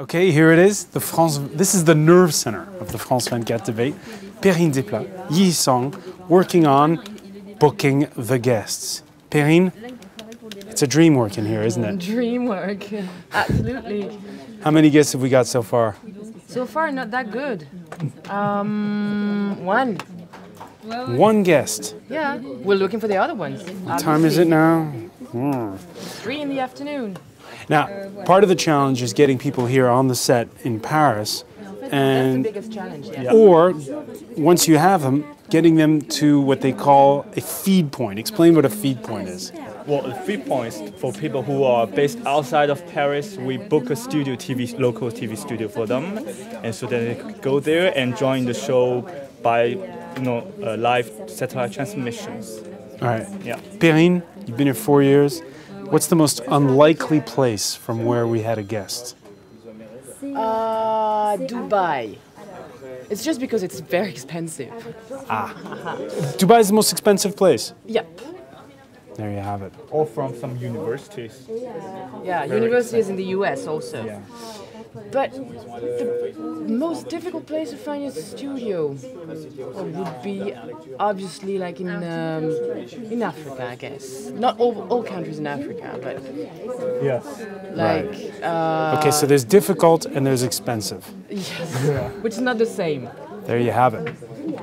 Okay, here it is. This is the nerve center of the France 24 debate. Perrine Desplats, Yi Song, working on booking the guests. Perrine, it's a dream work in here, isn't it? Dream work, absolutely. How many guests have we got so far? So far, not that good. One. One guest? Yeah, we're looking for the other ones. What time is it now? 3 in the afternoon. Now, part of the challenge is getting people here on the set in Paris, and that's the biggest challenge, yeah. Or once you have them, getting them to what they call a feed point. Explain what a feed point is. Well, a feed point is for people who are based outside of Paris. We book a studio TV, local TV studio for them, and so then they go there and join the show by live satellite transmissions. All right. Yeah. Perrine, you've been here 4 years. What's the most unlikely place from where we had a guest? Dubai. It's just because it's very expensive. Dubai is the most expensive place? Yep. There you have it. Or from some universities. Yeah, universities in the US also. Yeah. But the most difficult place to find a studio would be obviously like in Africa, I guess. Not all countries in Africa, but yes, like right. Okay, so there's difficult and there's expensive. Yes, yeah. Which is not the same. There you have it.